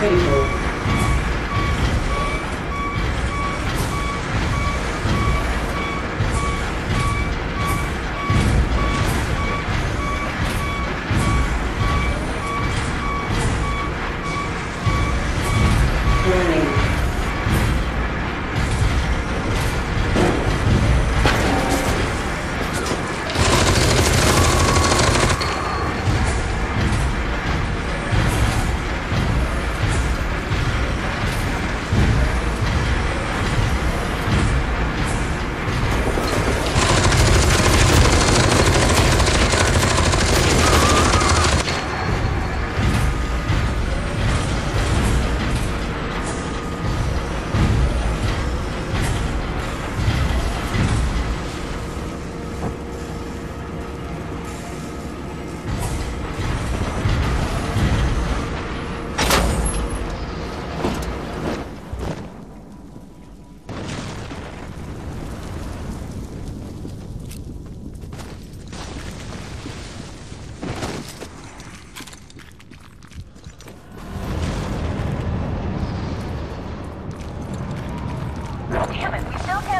table.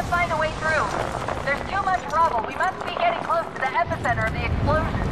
Find a way through. There's too much rubble. We must be getting close to the epicenter of the explosion.